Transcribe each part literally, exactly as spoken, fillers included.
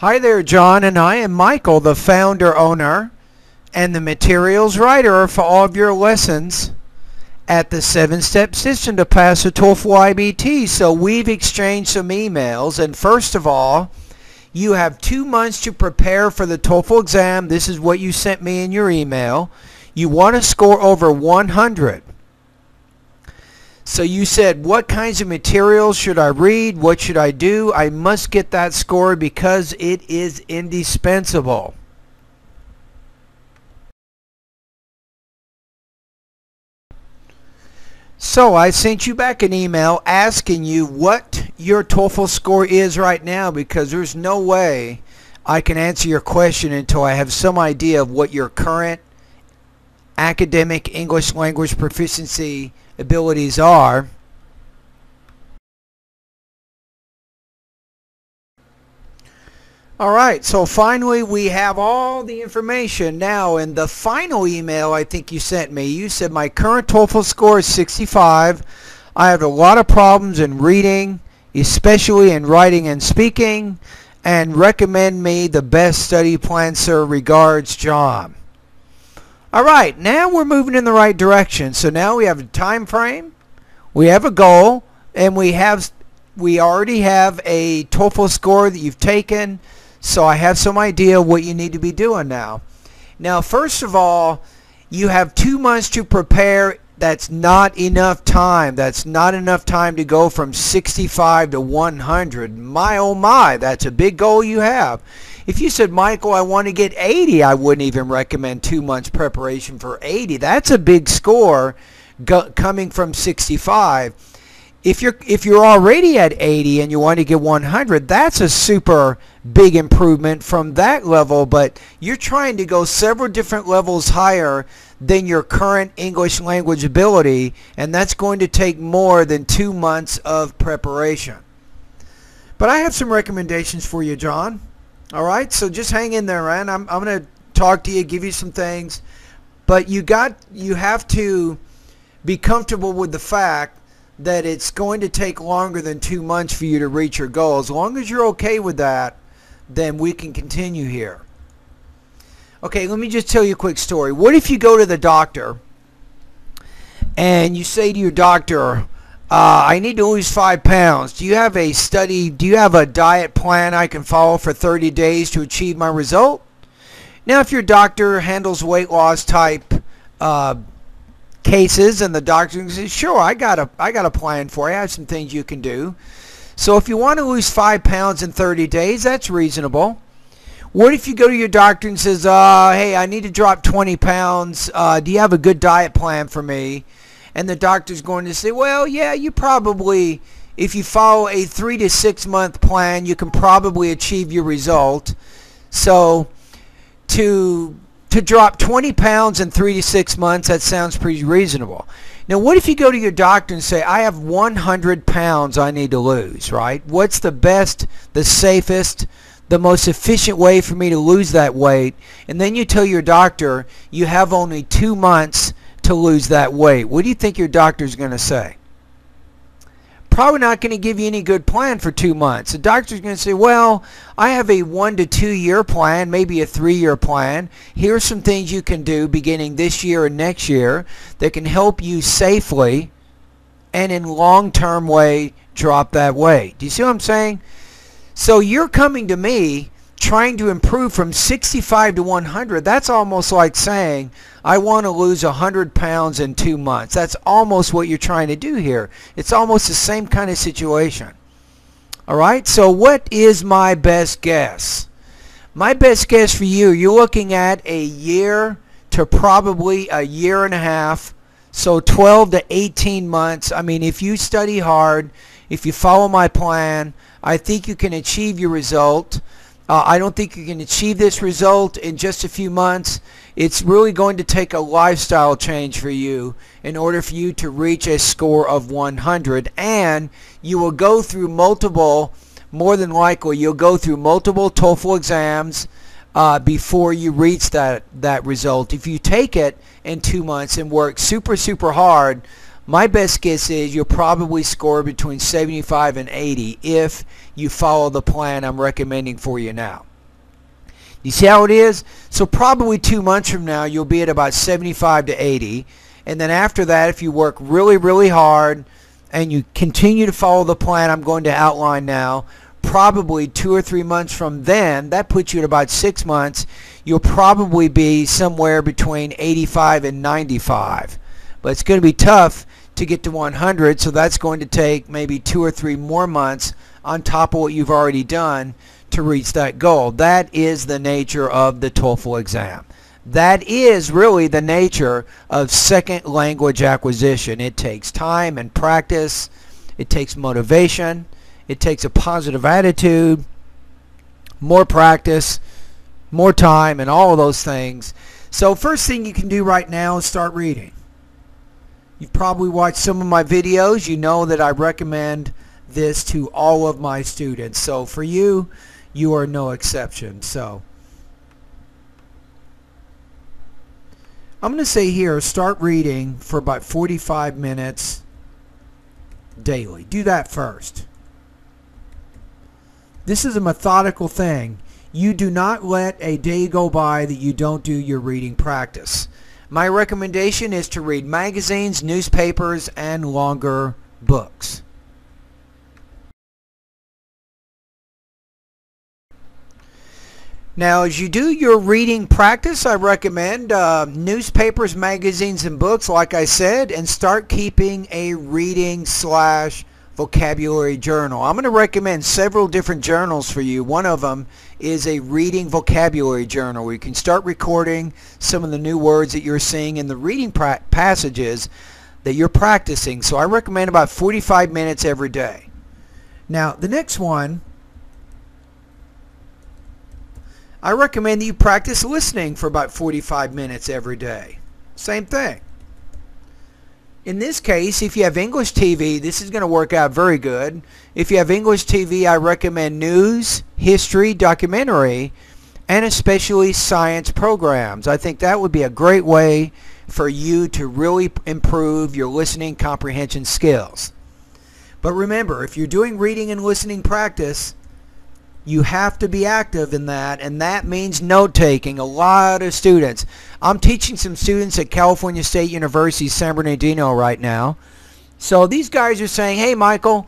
Hi there, John, and I am Michael, the founder, owner, and the materials writer for all of your lessons at the seven-step system to pass the TOEFL I B T. So we've exchanged some emails, and first of all, you have two months to prepare for the TOEFL exam. This is what you sent me in your email. You want to score over one hundred. So you said, what kinds of materials should I read? What should I do? I must get that score because it is indispensable. So I sent you back an email asking you what your TOEFL score is right now, because there's no way I can answer your question until I have some idea of what your current academic English language proficiency abilities are. Alright, so finally we have all the information now. In the final email I think you sent me, you said my current TOEFL score is sixty-five. I have a lot of problems in reading, especially in writing and speaking, and recommend me the best study plan, sir. Regards, John. Alright, now we're moving in the right direction. So now we have a time frame, we have a goal, and we have we already have a TOEFL score that you've taken. So I have some idea what you need to be doing now. Now, first of all, you have two months to prepare. That's not enough time. That's not enough time to go from sixty-five to one hundred. My, oh my, that's a big goal you have. If you said, Michael, I want to get eighty, I wouldn't even recommend two months preparation for eighty. That's a big score go, coming from sixty-five. If you're, if you're already at eighty and you want to get one hundred, that's a super big improvement from that level, but you're trying to go several different levels higher than your current English language ability, and that's going to take more than two months of preparation. But I have some recommendations for you, John. All right, so just hang in there, Ryan. I'm, I'm going to talk to you, give you some things, but you got, you have to be comfortable with the fact that it's going to take longer than two months for you to reach your goal. As long as you're okay with that, then we can continue here. Okay, let me just tell you a quick story. What if you go to the doctor and you say to your doctor, uh, I need to lose five pounds. Do you have a study, do you have a diet plan I can follow for thirty days to achieve my result? Now, if your doctor handles weight loss type uh, cases, and the doctor says, sure, I got a I got a plan for you. I have some things you can do. So if you want to lose five pounds in thirty days, that's reasonable. What if you go to your doctor and says, uh, hey, I need to drop twenty pounds. Uh, do you have a good diet plan for me? And the doctor's going to say, well, yeah, you probably, if you follow a three to six month plan, you can probably achieve your result. So to To drop twenty pounds in three to six months, that sounds pretty reasonable. Now, what if you go to your doctor and say, I have one hundred pounds I need to lose, right? What's the best, the safest, the most efficient way for me to lose that weight? And then you tell your doctor, you have only two months to lose that weight. What do you think your doctor's going to say? Probably not going to give you any good plan for two months. The doctor's going to say, well, I have a one to two year plan, maybe a three year plan. Here's some things you can do beginning this year and next year that can help you safely and in long-term way drop that weight. Do you see what I'm saying? So you're coming to me trying to improve from sixty-five to one hundred. That's almost like saying, I want to lose one hundred pounds in two months. That's almost what you're trying to do here. It's almost the same kind of situation. All right, so what is my best guess? My best guess for you, you're looking at a year to probably a year and a half, so twelve to eighteen months. I mean, if you study hard, if you follow my plan, I think you can achieve your result. Uh, I don't think you can achieve this result in just a few months. It's really going to take a lifestyle change for you in order for you to reach a score of one hundred. And you will go through multiple, more than likely, you'll go through multiple TOEFL exams uh, before you reach that, that result. If you take it in two months and work super, super hard, My best guess is you'll probably score between seventy-five and eighty if you follow the plan I'm recommending for you now. You see how it is? So probably two months from now you'll be at about seventy-five to eighty, and then after that, if you work really really hard and you continue to follow the plan I'm going to outline now, probably two or three months from then, that puts you at about six months, you'll probably be somewhere between eighty-five and ninety-five. But it's going to be tough to get to one hundred, so that's going to take maybe two or three more months on top of what you've already done to reach that goal. That is the nature of the TOEFL exam. That is really the nature of second language acquisition. It takes time and practice. It takes motivation. It takes a positive attitude, more practice, more time, and all of those things. So first thing you can do right now is start reading. You've probably watched some of my videos. You know that I recommend this to all of my students. So for you, you are no exception. So I'm going to say here, start reading for about forty-five minutes daily. Do that first. This is a methodical thing. You do not let a day go by that you don't do your reading practice. My recommendation is to read magazines, newspapers, and longer books. Now, as you do your reading practice, I recommend uh, newspapers, magazines, and books, like I said, and start keeping a reading slash vocabulary journal. I'm going to recommend several different journals for you. One of them is a reading vocabulary journal where you can start recording some of the new words that you're seeing in the reading passages that you're practicing. So I recommend about forty-five minutes every day. Now the next one, I recommend that you practice listening for about forty-five minutes every day. Same thing. In this case, if you have English T V, this is going to work out very good. If you have English T V, I recommend news, history, documentary, and especially science programs. I think that would be a great way for you to really improve your listening comprehension skills. But remember, if you're doing reading and listening practice, you have to be active in that, and that means note-taking. A lot of students. I'm teaching some students at California State University, San Bernardino right now. So these guys are saying, hey, Michael,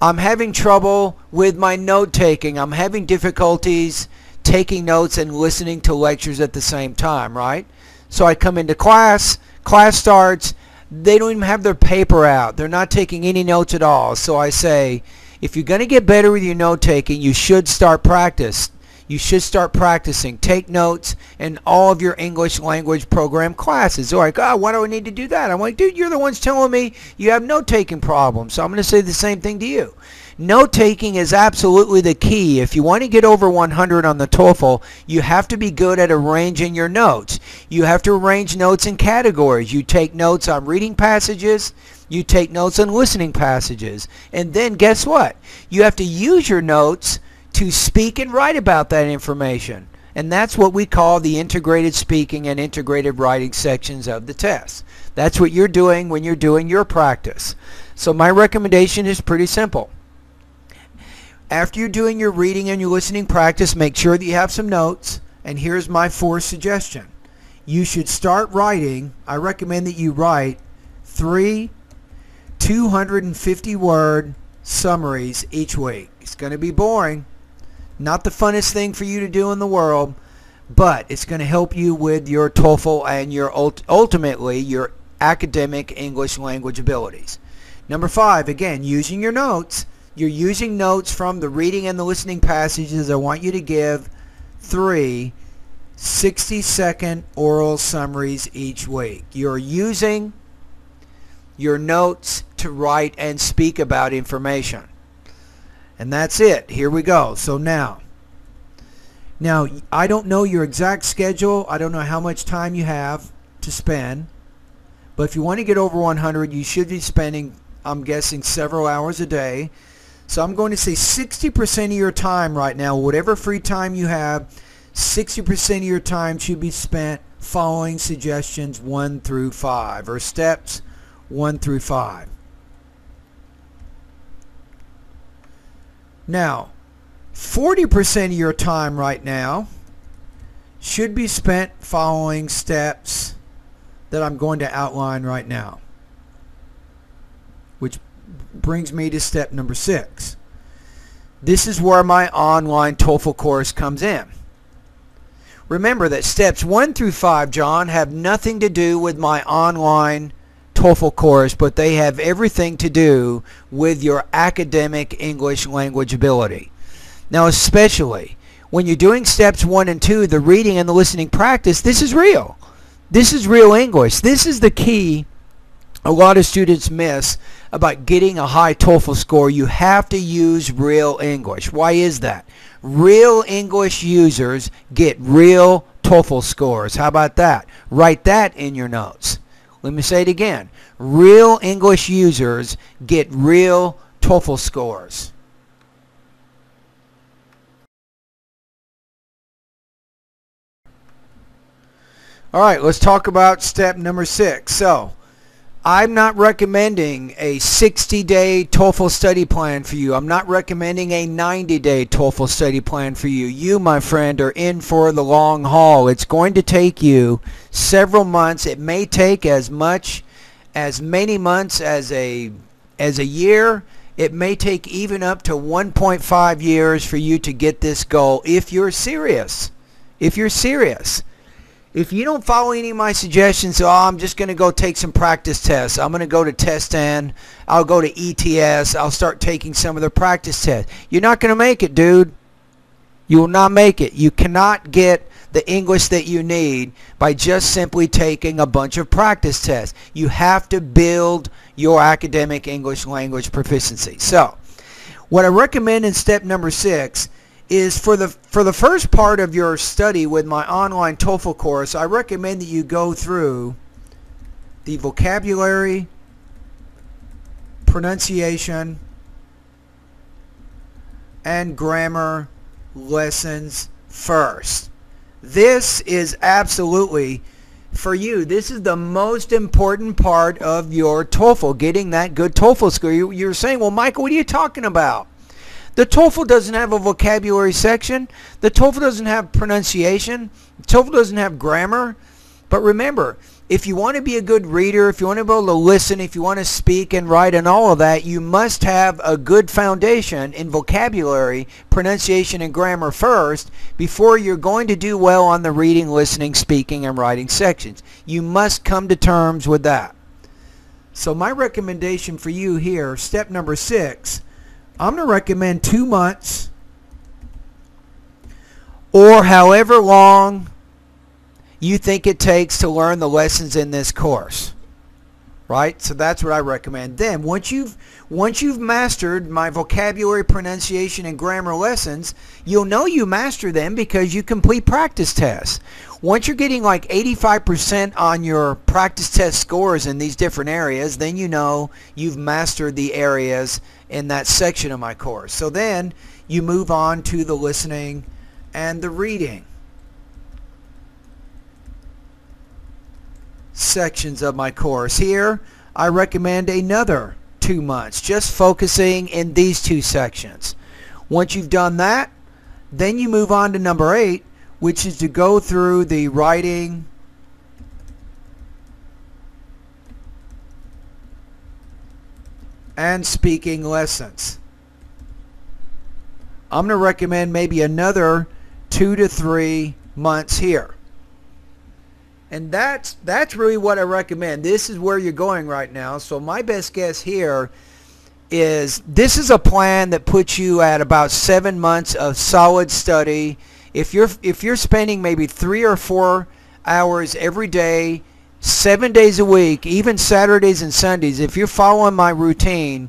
I'm having trouble with my note-taking. I'm having difficulties taking notes and listening to lectures at the same time, right? So I come into class, class starts, they don't even have their paper out. They're not taking any notes at all. So I say, if you're going to get better with your note-taking, you should start practice. You should start practicing. Take notes in all of your English language program classes. They're like, oh, why do I need to do that? I'm like, dude, you're the ones telling me you have note-taking problems. So I'm going to say the same thing to you. Note-taking is absolutely the key. If you want to get over one hundred on the TOEFL, you have to be good at arranging your notes. You have to arrange notes in categories. You take notes on reading passages. You take notes on listening passages. And then guess what? You have to use your notes to speak and write about that information. And that's what we call the integrated speaking and integrated writing sections of the test. That's what you're doing when you're doing your practice. So my recommendation is pretty simple. After you're doing your reading and your listening practice, make sure that you have some notes. And here's my fourth suggestion. You should start writing. I recommend that you write three two hundred fifty word summaries each week. It's going to be boring. Not the funnest thing for you to do in the world, but it's going to help you with your TOEFL and your ult ultimately your academic English language abilities. Number five, again, using your notes. You're using notes from the reading and the listening passages. I want you to give three sixty second oral summaries each week. You're using your notes to write and speak about information. And that's it. Here we go. So now, now I don't know your exact schedule. I don't know how much time you have to spend. But if you want to get over one hundred, you should be spending, I'm guessing, several hours a day. So I'm going to say sixty percent of your time right now, whatever free time you have, sixty percent of your time should be spent following suggestions one through five, or steps one through five. Now, forty percent of your time right now should be spent following steps that I'm going to outline right now, which brings me to step number six. This is where my online TOEFL course comes in. Remember that steps one through five, John, have nothing to do with my online TOEFL course, but they have everything to do with your academic English language ability. Now, especially when you're doing steps one and two, the reading and the listening practice, this is real. This is real English. This is the key a lot of students miss about getting a high TOEFL score. You have to use real English. Why is that? Real English users get real TOEFL scores. How about that? Write that in your notes. Let me say it again. Real English users get real TOEFL scores. All right, let's talk about step number six. So, I'm not recommending a sixty day TOEFL study plan for you. I'm not recommending a ninety day TOEFL study plan for you. You, my friend, are in for the long haul. It's going to take you several months. It may take as much, as many months as a, as a year. It may take even up to one point five years for you to get this goal if you're serious. If you're serious. If you don't follow any of my suggestions, oh, I'm just going to go take some practice tests. I'm going to go to Test ten. I'll go to E T S. I'll start taking some of the practice tests. You're not going to make it, dude. You will not make it. You cannot get the English that you need by just simply taking a bunch of practice tests. You have to build your academic English language proficiency. So, what I recommend in step number six is for the for the first part of your study with my online TOEFL course, I recommend that you go through the vocabulary, pronunciation, and grammar lessons first. This is absolutely for you. This is the most important part of your TOEFL, getting that good TOEFL score. You, you're saying, well, Michael, what are you talking about? The TOEFL doesn't have a vocabulary section. The TOEFL doesn't have pronunciation. The TOEFL doesn't have grammar. But remember, if you want to be a good reader, if you want to be able to listen, if you want to speak and write and all of that, you must have a good foundation in vocabulary, pronunciation, and grammar first before you're going to do well on the reading, listening, speaking, and writing sections. You must come to terms with that. So my recommendation for you here, step number six, I'm going to recommend two months or however long you think it takes to learn the lessons in this course. Right? So that's what I recommend. Then once you've once you've mastered my vocabulary, pronunciation, and grammar lessons, you'll know you master them because you complete practice tests. Once you're getting like eighty-five percent on your practice test scores in these different areas, then you know you've mastered the areas in that section of my course. So then you move on to the listening and the reading sections of my course. Here I recommend another two months just focusing in these two sections. Once you've done that, then you move on to number eight, which is to go through the writing and speaking lessons. I'm going to recommend maybe another two to three months here. And that's, that's really what I recommend. This is where you're going right now. So my best guess here is this is a plan that puts you at about seven months of solid study. If you're, if you're spending maybe three or four hours every day, seven days a week, even Saturdays and Sundays, if you're following my routine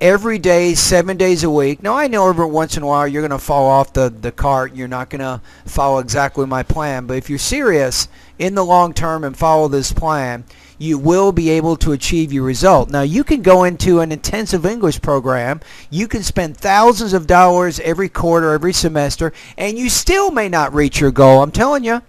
every day, seven days a week. Now, I know every once in a while you're going to fall off the, the cart. You're not going to follow exactly my plan. But if you're serious in the long term and follow this plan, you will be able to achieve your result. Now, you can go into an intensive English program. You can spend thousands of dollars every quarter, every semester, and you still may not reach your goal. I'm telling you.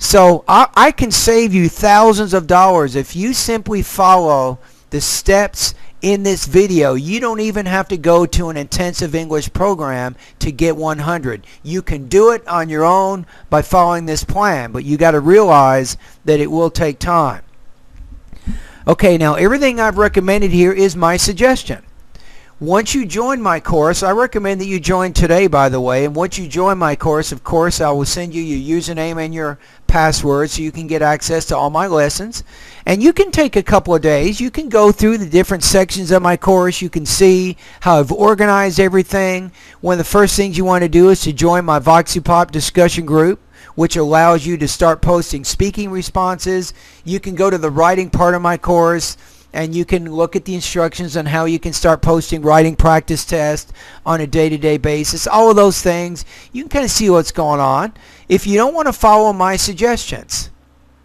So I, I can save you thousands of dollars if you simply follow the steps in this video. You don't even have to go to an intensive English program to get one hundred. You can do it on your own by following this plan, but you got to realize that it will take time. Okay, now everything I've recommended here is my suggestion. Once you join my course, I recommend that you join today, by the way, and once you join my course, of course, I will send you your username and your password so you can get access to all my lessons. And you can take a couple of days. You can go through the different sections of my course. You can see how I've organized everything. One of the first things you want to do is to join my Voxipop discussion group, which allows you to start posting speaking responses. You can go to the writing part of my course, and you can look at the instructions on how you can start posting writing practice tests on a day-to-day basis. All of those things, you can kind of see what's going on. If you don't want to follow my suggestions,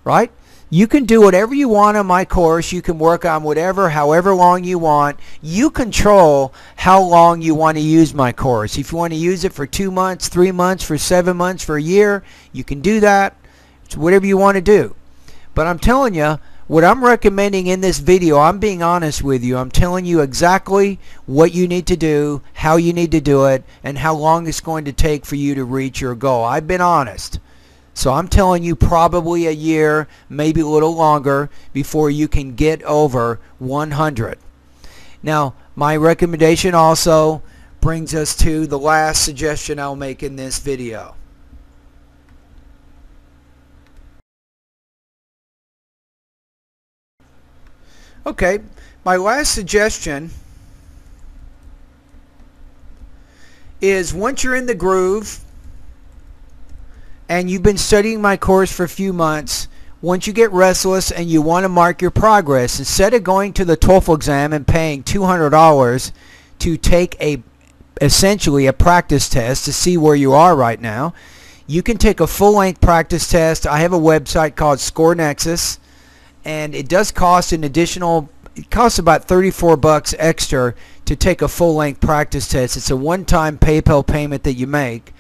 right, you can do whatever you want on my course. You can work on whatever, however long you want. You control how long you want to use my course. If you want to use it for two months, three months, for seven months, for a year, you can do that. It's whatever you want to do. But I'm telling you, what I'm recommending in this video, I'm being honest with you. I'm telling you exactly what you need to do, how you need to do it, and how long it's going to take for you to reach your goal. I've been honest. So I'm telling you probably a year, maybe a little longer, before you can get over one hundred. Now, my recommendation also brings us to the last suggestion I'll make in this video. Okay, my last suggestion is once you're in the groove and you've been studying my course for a few months, once you get restless and you want to mark your progress, instead of going to the TOEFL exam and paying two hundred dollars to take a essentially a practice test to see where you are right now, you can take a full-length practice test. I have a website called Score Nexus, and it does cost an additional, it costs about thirty-four bucks extra to take a full-length practice test. It's a one-time PayPal payment that you make,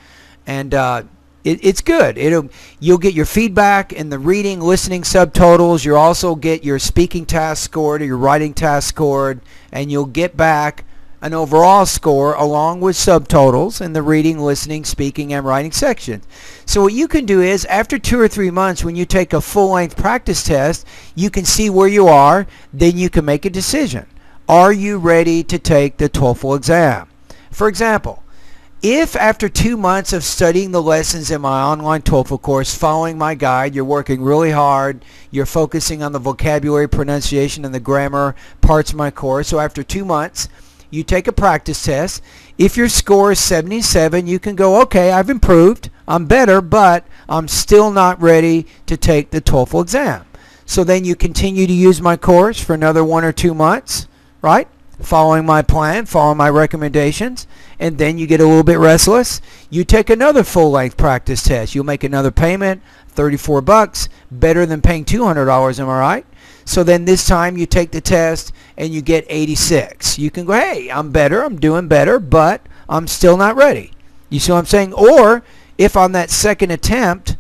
and uh, it, it's good. It'll, you'll get your feedback in the reading, listening subtotals. You'll also get your speaking task scored or your writing task scored, and you'll get back an overall score along with subtotals in the reading, listening, speaking, and writing sections. So what you can do is after two or three months when you take a full-length practice test, you can see where you are, then you can make a decision. Are you ready to take the TOEFL exam? For example, if after two months of studying the lessons in my online TOEFL course, following my guide, you're working really hard, you're focusing on the vocabulary, pronunciation, and the grammar parts of my course, so after two months, you take a practice test. If your score is seventy-seven, you can go, okay, I've improved, I'm better, but I'm still not ready to take the TOEFL exam. So then you continue to use my course for another one or two months, right? Following my plan, following my recommendations, and then you get a little bit restless. You take another full-length practice test. You'll make another payment, thirty-four bucks, better than paying two hundred dollars, am I right? So then this time you take the test and you get eighty-six. You can go, hey, I'm better, I'm doing better, but I'm still not ready. You see what I'm saying? Or if on that second attempt,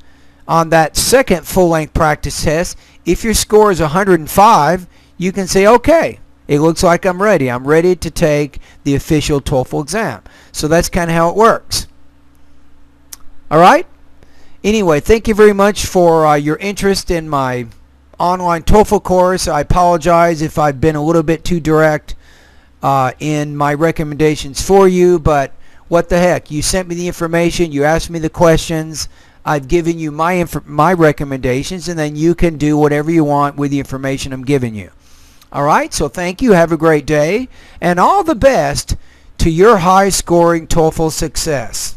on that second full-length practice test, if your score is one hundred five, you can say, okay, it looks like I'm ready. I'm ready to take the official TOEFL exam. So that's kind of how it works. All right? Anyway, thank you very much for uh, your interest in my online TOEFL course. I apologize if I've been a little bit too direct uh, in my recommendations for you, but what the heck, you sent me the information, you asked me the questions, I've given you my inf my recommendations, and then you can do whatever you want with the information I'm giving you. Alright, so thank you, have a great day, and all the best to your high scoring TOEFL success.